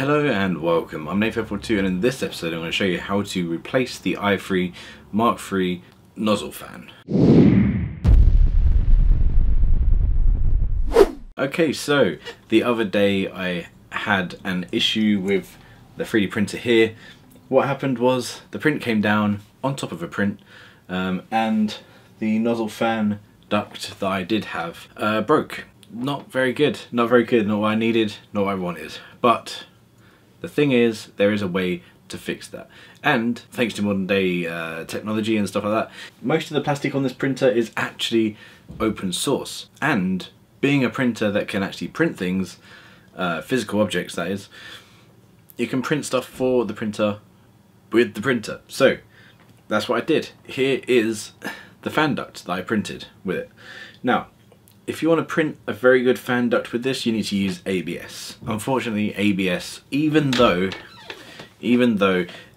Hello and welcome, I'm Nath042 and in this episode I'm going to show you how to replace the i3 Mark III nozzle fan. Okay, so the other day I had an issue with the 3D printer here. What happened was the print came down on top of a print and the nozzle fan duct that I did have broke. Not very good, not what I needed, not what I wanted. But the thing is, there is a way to fix that. And thanks to modern day technology and stuff like that, most of the plastic on this printer is actually open source. And being a printer that can actually print things, physical objects that is, you can print stuff for the printer with the printer. So that's what I did. Here is the fan duct that I printed with it. Now, if you want to print a very good fan duct with this, you need to use ABS. Unfortunately, ABS, even though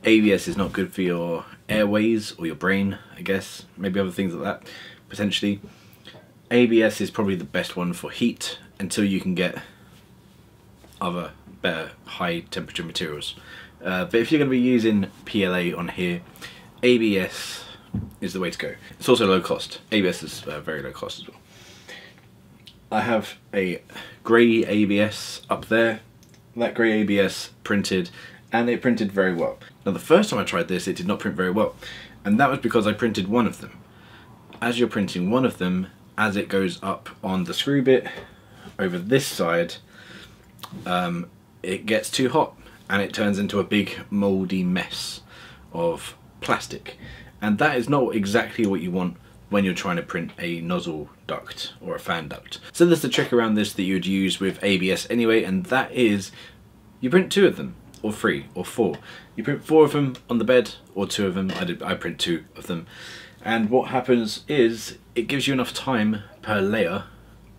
ABS is not good for your airways or your brain, I guess, maybe other things like that, potentially, ABS is probably the best one for heat until you can get other better high temperature materials. But if you're going to be using PLA on here, ABS is the way to go. It's also low cost. ABS is very low cost as well. I have a grey ABS up there, that grey ABS printed, and it printed very well. Now the first time I tried this, it did not print very well, and that was because I printed one of them. As you're printing one of them, as it goes up on the screw bit over this side, it gets too hot and it turns into a big mouldy mess of plastic, and that is not exactly what you want when you're trying to print a nozzle duct or a fan duct. So there's the trick around this that you would use with ABS anyway, and that is you print two of them, or three, or four. You print four of them on the bed, or two of them. I print two of them. And what happens is it gives you enough time per layer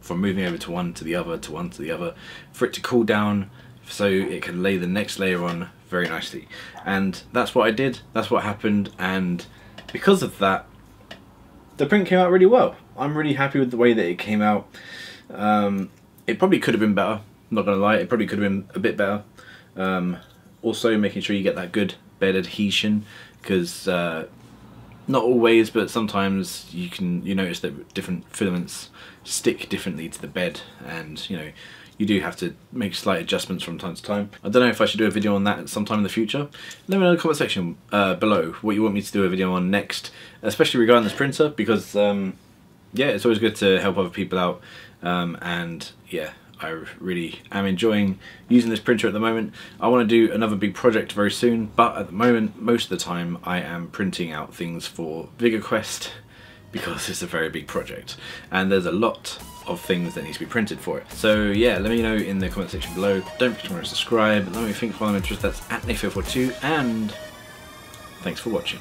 from moving over to one to the other, to one to the other, for it to cool down so it can lay the next layer on very nicely. And that's what I did, that's what happened, and because of that, the print came out really well. I'm really happy with the way that it came out. It probably could have been better, I'm not going to lie, it probably could have been a bit better. Also making sure you get that good bed adhesion, because not always, but sometimes you notice that different filaments stick differently to the bed, and you do have to make slight adjustments from time to time. I don't know if I should do a video on that sometime in the future. Let me know in the comment section below what you want me to do a video on next, especially regarding this printer, because yeah, it's always good to help other people out, and yeah, I really am enjoying using this printer at the moment. I want to do another big project very soon, but at the moment, most of the time, I am printing out things for Vigor Quest, because it's a very big project and there's a lot of things that need to be printed for it. So yeah, let me know in the comment section below. Don't forget to subscribe. Let me think while I'm interested. That's @Nath042, and thanks for watching.